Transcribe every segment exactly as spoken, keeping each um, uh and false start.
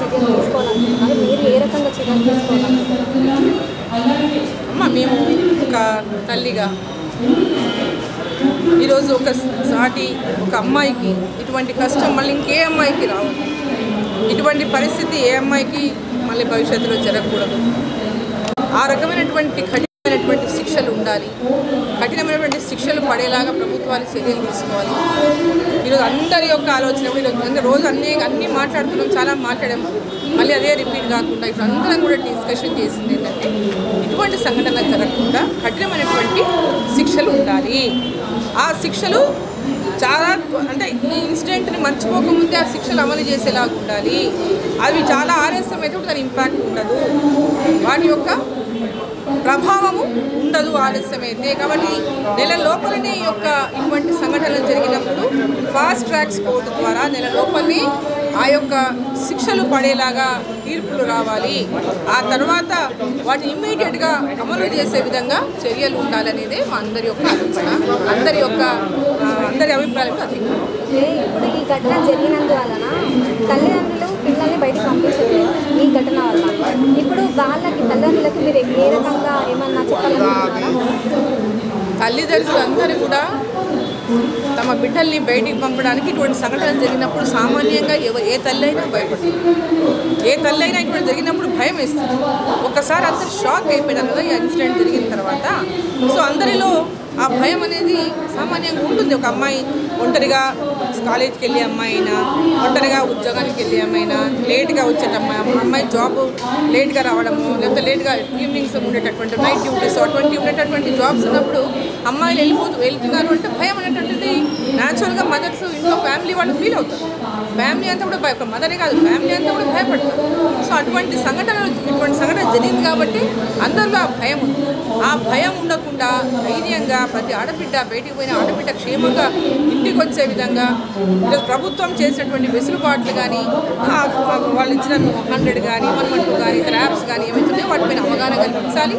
చర్యలు తీసుకోవాలి అనుకుంటున్నారు, మీరు ఏ రకంగా చర్యలు తీసుకోవాలనుకుంటున్నారు? అమ్మ, మేము ఒక తల్లిగా ఈరోజు ఒక సాటి ఒక అమ్మాయికి ఇటువంటి కష్టం మళ్ళీ ఇంకే అమ్మాయికి రావు. ఇటువంటి పరిస్థితి ఏ అమ్మాయికి మళ్ళీ భవిష్యత్తులో జరగకూడదు. ఆ రకమైనటువంటి కఠినమైనటువంటి శిక్షలు ఉండాలి. కఠినమైనటువంటి శిక్షలు పడేలాగా ప్రభుత్వాలు చర్యలు తీసుకోవాలి. ఈరోజు అందరి యొక్క ఆలోచన, ఈరోజు రోజు అన్నీ అన్నీ మాట్లాడుతున్నాం, చాలా మాట్లాడాము, మళ్ళీ అదే రిపీట్ కాకుండా ఇప్పుడు అందరం కూడా డిస్కషన్ చేసింది ఏంటంటే ఇటువంటి సంఘటనలు జరగకుండా కఠినమైనటువంటి శిక్షలు ఉండాలి. ఆ శిక్షలు చాలా అంటే ఈ ఇన్సిడెంట్ని మర్చిపోకముందే ఆ శిక్షలు అమలు చేసేలాగా ఉండాలి. అవి చాలా ఆలస్యం అయితే దాని ఇంపాక్ట్ ఉండదు, వాటి యొక్క ప్రభావము ఉండదు ఆలస్యమైతే. కాబట్టి నెల లోపలనే ఈ యొక్క ఇటువంటి సంఘటనలు జరిగినప్పుడు ఫాస్ట్ ట్రాక్ కోర్టు ద్వారా నెల లోపలనే ఆ యొక్క శిక్షలు పడేలాగా తీర్పులు రావాలి. ఆ తర్వాత వాటిని ఇమ్మీడియట్గా అమలు చేసే విధంగా చర్యలు ఉండాలనేదే మా అందరి యొక్క ఆలోచన, అందరి యొక్క అందరి అభిప్రాయం. అది ఇప్పుడు ఈ ఘటన జరిగినందువలన తల్లిదండ్రులు పిల్లల్ని బయటకు పంపించారు. ఈ ఘటన వల్ల ఇప్పుడు వాళ్ళకి తల్లిదండ్రులకు మీరు ఏ రకంగా ఏమన్నా చెప్పాలనుకుంటున్నారా? తల్లిదండ్రులు అందరూ కూడా తమ బిడ్డల్ని బయటికి పంపడానికి ఇటువంటి సంఘటనలు జరిగినప్పుడు సామాన్యంగా ఏ తల్లి అయినా భయపడుతుంది, ఏ తల్లి అయినా ఇటువంటి జరిగినప్పుడు భయం వేస్తుంది. ఒకసారి అందరు షాక్ అయిపోయినారు కదా ఈ ఇన్సిడెంట్ జరిగిన తర్వాత. సో అందరిలో ఆ భయం అనేది సామాన్యంగా ఉంటుంది. ఒక అమ్మాయి ఒంటరిగా కాలేజీకి వెళ్ళే అమ్మాయి అయినా, ఒంటరిగా ఉద్యోగానికి వెళ్ళే అమ్మాయి అయినా, లేట్గా వచ్చే అమ్మాయి అమ్మాయి జాబ్ లేట్గా రావడము, లేకపోతే లేట్గా ఈవినింగ్స్ ఉండేటటువంటి నైట్ డ్యూటీస్ అటువంటి ఉండేటటువంటి జాబ్స్ ఉన్నప్పుడు అమ్మాయిలు వెళ్ళిపోతూ వెళ్తున్నారు అంటే భయం అనేటువంటిది న్యాచురల్గా మదర్స్ ఇంట్లో ఫ్యామిలీ వాళ్ళు ఫీల్ అవుతారు. ఫ్యామిలీ అంతా కూడా భయపడతారు, మదరే కాదు ఫ్యామిలీ అంతా కూడా భయపడతారు. సో అటువంటి సంఘటనలు ఇటువంటి సంఘటన జరిగింది కాబట్టి అందరిలో ఆ భయం ఉంది. ఆ భయం ఉండకుండా ధైర్యంగా ప్రతి ఆడబిడ్డ బయటికి పోయిన ఆడబిడ్డ క్షేమంగా ఇంటికి వచ్చే విధంగా ప్రభుత్వం చేసినటువంటి వెసులుబాట్లు కానీ, వాళ్ళు ఇచ్చిన హండ్రెడ్ కానీ వన్ వన్ టూ కానీ ర్యాప్స్ కానీ ఏమైతే వాటిపైన అవగాహన కల్పించాలి.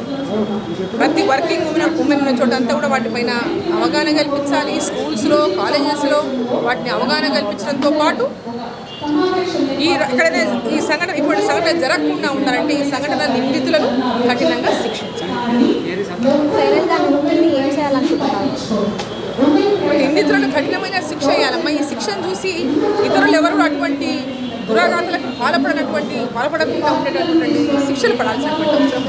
ప్రతి వర్కింగ్ ఉమెన్ ఉమెన్ ఉన్న చోట అంతా కూడా వాటిపైన అవగాహన కల్పించాలి. స్కూల్స్లో కాలేజెస్లో వాటిని అవగాహన కల్పించడంతో పాటు ఈ ఎక్కడైనా ఈ సంఘటన ఇప్పుడు సంఘటన జరగకుండా ఉండాలంటే ఈ సంఘటన నిందితులను కఠినంగా శిక్షించాలి. నిందితులను కఠినమైన శిక్ష వేయాలమ్మా. ఈ శిక్షను చూసి ఇతరులు ఎవరు అటువంటి దురాఘాతాలకు పాల్పడినటువంటి పాల్పడకుండా ఉండేటటువంటి శిక్షలు పడాల్సినటువంటి అవసరం